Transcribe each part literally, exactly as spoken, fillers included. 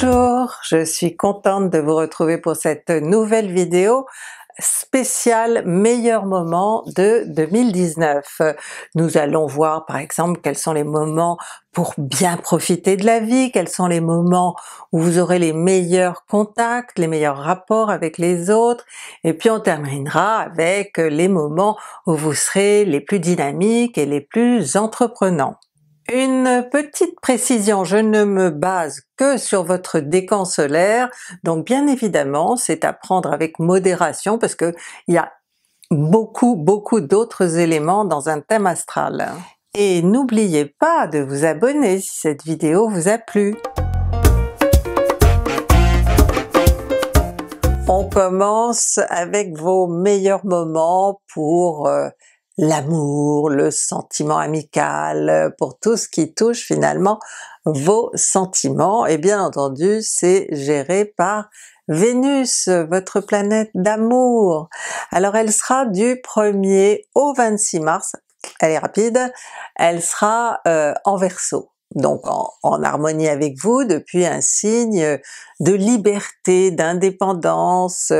Bonjour, je suis contente de vous retrouver pour cette nouvelle vidéo spéciale meilleurs moments de deux mille dix-neuf. Nous allons voir par exemple quels sont les moments pour bien profiter de la vie, quels sont les moments où vous aurez les meilleurs contacts, les meilleurs rapports avec les autres, et puis on terminera avec les moments où vous serez les plus dynamiques et les plus entreprenants. Une petite précision, je ne me base que sur votre décan solaire, donc bien évidemment c'est à prendre avec modération parce que il y a beaucoup beaucoup d'autres éléments dans un thème astral. Et n'oubliez pas de vous abonner si cette vidéo vous a plu. On commence avec vos meilleurs moments pour euh, l'amour, le sentiment amical, pour tout ce qui touche finalement vos sentiments, et bien entendu c'est géré par Vénus, votre planète d'amour. Alors elle sera du premier au vingt-six mars, elle est rapide, elle sera euh, en Verseau, donc en, en harmonie avec vous depuis un signe de liberté, d'indépendance.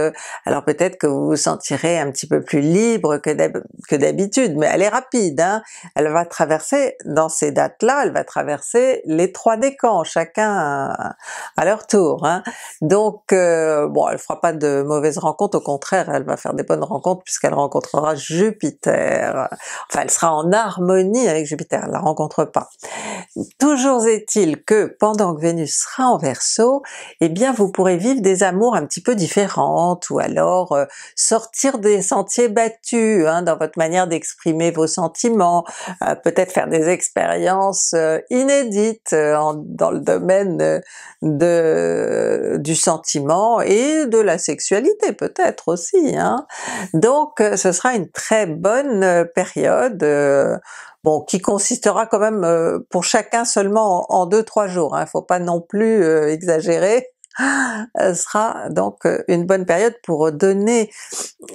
Alors peut-être que vous vous sentirez un petit peu plus libre que d'habitude, mais elle est rapide, hein? Elle va traverser, dans ces dates-là, elle va traverser les trois décans, chacun à leur tour, hein? Donc euh, bon, elle fera pas de mauvaises rencontres, au contraire elle va faire des bonnes rencontres puisqu'elle rencontrera Jupiter, enfin elle sera en harmonie avec Jupiter, elle la rencontre pas. Toujours est-il que pendant que Vénus sera en Verseau, eh bien vous pourrez vivre des amours un petit peu différentes, ou alors euh, sortir des sentiers battus, hein, dans votre manière d'exprimer vos sentiments, euh, peut-être faire des expériences euh, inédites euh, en, dans le domaine de, de, du sentiment et de la sexualité peut-être aussi, hein. Donc ce sera une très bonne période, euh, bon, qui consistera quand même euh, pour chacun seulement en deux trois jours, hein, faut pas non plus euh, exagérer. Ce sera donc une bonne période pour donner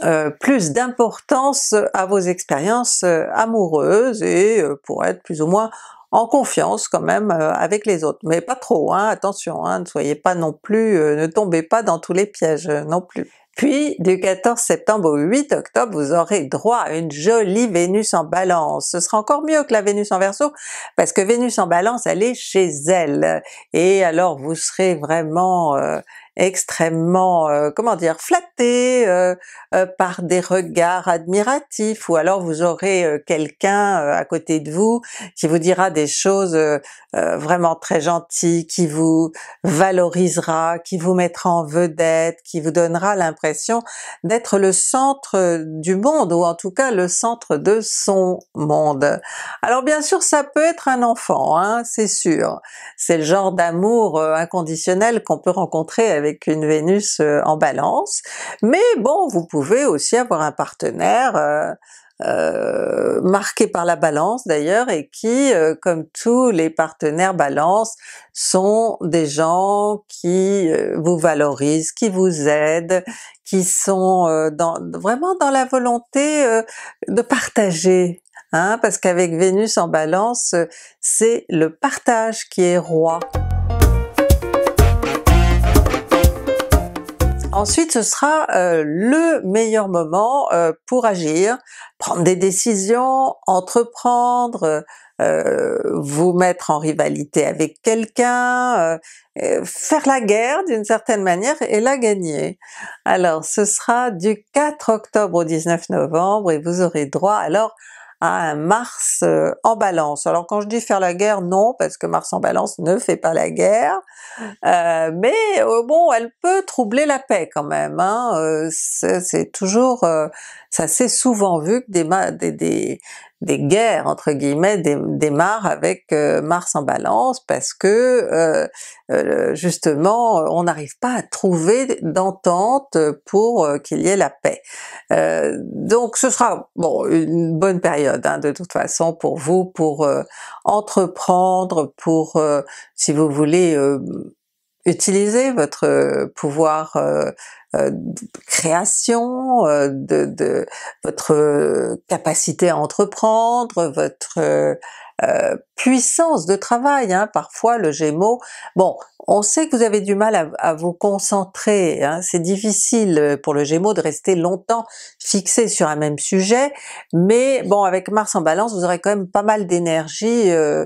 euh, plus d'importance à vos expériences euh, amoureuses et euh, pour être plus ou moins en confiance quand même euh, avec les autres, mais pas trop, hein, attention, hein, ne soyez pas non plus, euh, ne tombez pas dans tous les pièges euh, non plus. Puis du quatorze septembre au huit octobre, vous aurez droit à une jolie Vénus en Balance. Ce sera encore mieux que la Vénus en Verseau, parce que Vénus en Balance, elle est chez elle, et alors vous serez vraiment euh, extrêmement, euh, comment dire, flatté euh, euh, par des regards admiratifs, ou alors vous aurez euh, quelqu'un euh, à côté de vous qui vous dira des choses euh, euh, vraiment très gentilles, qui vous valorisera, qui vous mettra en vedette, qui vous donnera l'impression d'être le centre du monde, ou en tout cas le centre de son monde. Alors bien sûr ça peut être un enfant, hein, c'est sûr, c'est le genre d'amour inconditionnel qu'on peut rencontrer avec une Vénus en Balance, mais bon vous pouvez aussi avoir un partenaire euh, Euh, marqué par la Balance d'ailleurs, et qui, euh, comme tous les partenaires Balance, sont des gens qui euh, vous valorisent, qui vous aident, qui sont euh, dans, vraiment dans la volonté euh, de partager, hein, parce qu'avec Vénus en Balance, c'est le partage qui est roi. Ensuite ce sera euh, le meilleur moment euh, pour agir, prendre des décisions, entreprendre, euh, vous mettre en rivalité avec quelqu'un, euh, euh, faire la guerre d'une certaine manière et la gagner. Alors ce sera du quatre octobre au dix-neuf novembre, et vous aurez droit alors à un Mars euh, en Balance. Alors quand je dis faire la guerre, non, parce que Mars en Balance ne fait pas la guerre, euh, mais euh, bon, elle peut troubler la paix quand même, hein, euh, c'est toujours, euh, ça s'est souvent vu que des, des, des, des guerres, entre guillemets, démarrent avec euh, Mars en Balance, parce que euh, euh, justement on n'arrive pas à trouver d'entente pour euh, qu'il y ait la paix. Euh, donc ce sera bon, une bonne période de toute façon pour vous, pour euh, entreprendre, pour euh, si vous voulez euh, utiliser votre pouvoir euh, euh, création, euh, de, de votre capacité à entreprendre, votre euh, puissance de travail, hein. Parfois le Gémeaux, bon, on sait que vous avez du mal à, à vous concentrer, hein. C'est difficile pour le Gémeaux de rester longtemps fixé sur un même sujet, mais bon, avec Mars en Balance, vous aurez quand même pas mal d'énergie, euh,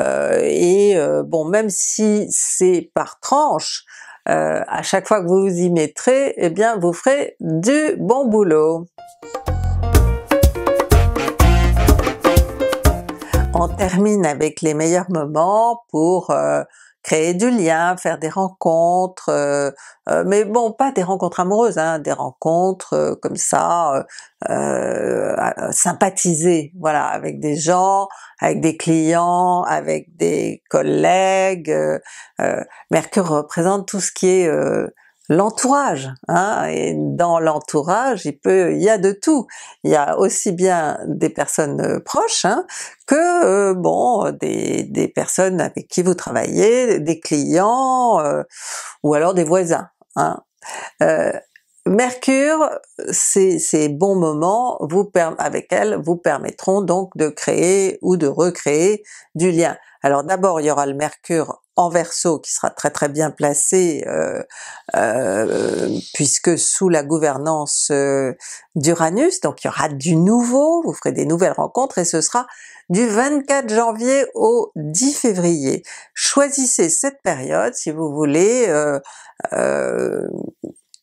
euh, et euh, bon, même si c'est par tranche, euh, à chaque fois que vous vous y mettrez, eh bien vous ferez du bon boulot. On termine avec les meilleurs moments pour euh, créer du lien, faire des rencontres, euh, euh, mais bon, pas des rencontres amoureuses, hein, des rencontres euh, comme ça, euh, euh, sympathiser, voilà, avec des gens, avec des clients, avec des collègues. Euh, euh, Mercure représente tout ce qui est euh, l'entourage, hein, et dans l'entourage, il peut, il y a de tout. Il y a aussi bien des personnes proches, hein, que euh, bon, des, des personnes avec qui vous travaillez, des clients, euh, ou alors des voisins, hein. Euh, Mercure, ces, ces bons moments vous avec elle vous permettront donc de créer ou de recréer du lien. Alors d'abord il y aura le Mercure en Verseau qui sera très très bien placé, euh, euh, puisque sous la gouvernance euh, d'Uranus, donc il y aura du nouveau, vous ferez des nouvelles rencontres, et ce sera du vingt-quatre janvier au dix février. Choisissez cette période si vous voulez euh, euh,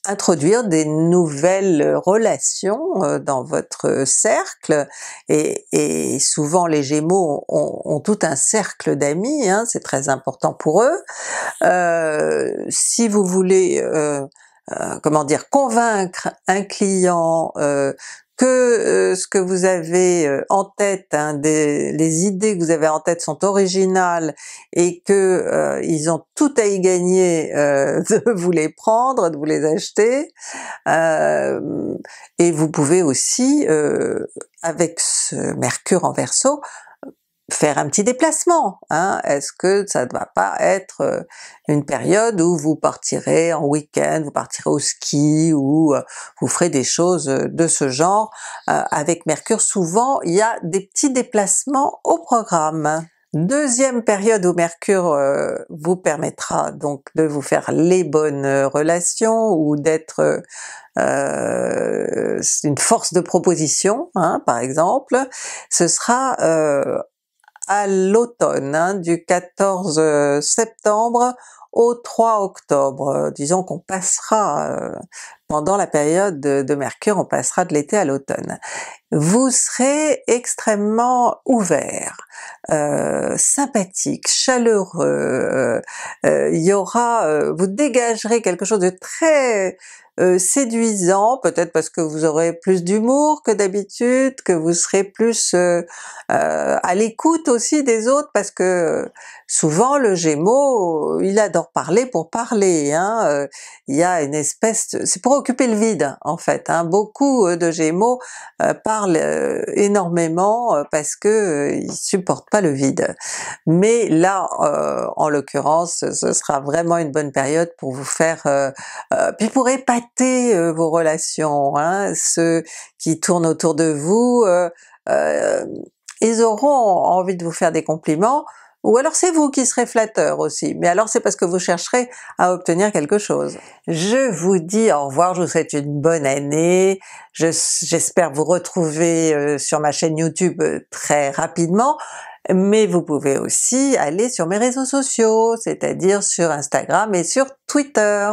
introduire des nouvelles relations dans votre cercle, et, et souvent les Gémeaux ont, ont tout un cercle d'amis, hein, c'est très important pour eux. Euh, si vous voulez, euh, euh, comment dire, convaincre un client euh, que euh, ce que vous avez en tête, hein, des, les idées que vous avez en tête sont originales et que euh, ils ont tout à y gagner euh, de vous les prendre, de vous les acheter, euh, et vous pouvez aussi, euh, avec ce Mercure en Verseau, faire un petit déplacement, hein. Est-ce que ça ne va pas être une période où vous partirez en week-end, vous partirez au ski, ou vous ferez des choses de ce genre? Euh, avec Mercure, souvent il y a des petits déplacements au programme. Deuxième période où Mercure euh, vous permettra donc de vous faire les bonnes relations, ou d'être euh, une force de proposition, hein, par exemple, ce sera euh, à l'automne, hein, du quatorze septembre au trois octobre. Disons qu'on passera, euh, pendant la période de, de Mercure, on passera de l'été à l'automne. Vous serez extrêmement ouvert, euh, sympathique, chaleureux, il euh, y aura, euh, vous dégagerez quelque chose de très Euh, séduisant, peut-être parce que vous aurez plus d'humour que d'habitude, que vous serez plus euh, euh, à l'écoute aussi des autres, parce que souvent le Gémeaux, il adore parler pour parler, hein. Euh, il y a une espèce, c'est pour occuper le vide en fait, hein. Beaucoup de Gémeaux euh, parlent euh, énormément euh, parce que euh, ils supportent pas le vide. Mais là, euh, en l'occurrence, ce sera vraiment une bonne période pour vous faire, euh, euh, puis pour épater vos relations, hein, ceux qui tournent autour de vous, euh, euh, ils auront envie de vous faire des compliments, ou alors c'est vous qui serez flatteur aussi, mais alors c'est parce que vous chercherez à obtenir quelque chose. Je vous dis au revoir, je vous souhaite une bonne année, j'espère je, vous retrouver euh, sur ma chaîne YouTube euh, très rapidement, mais vous pouvez aussi aller sur mes réseaux sociaux, c'est-à-dire sur Instagram et sur Twitter.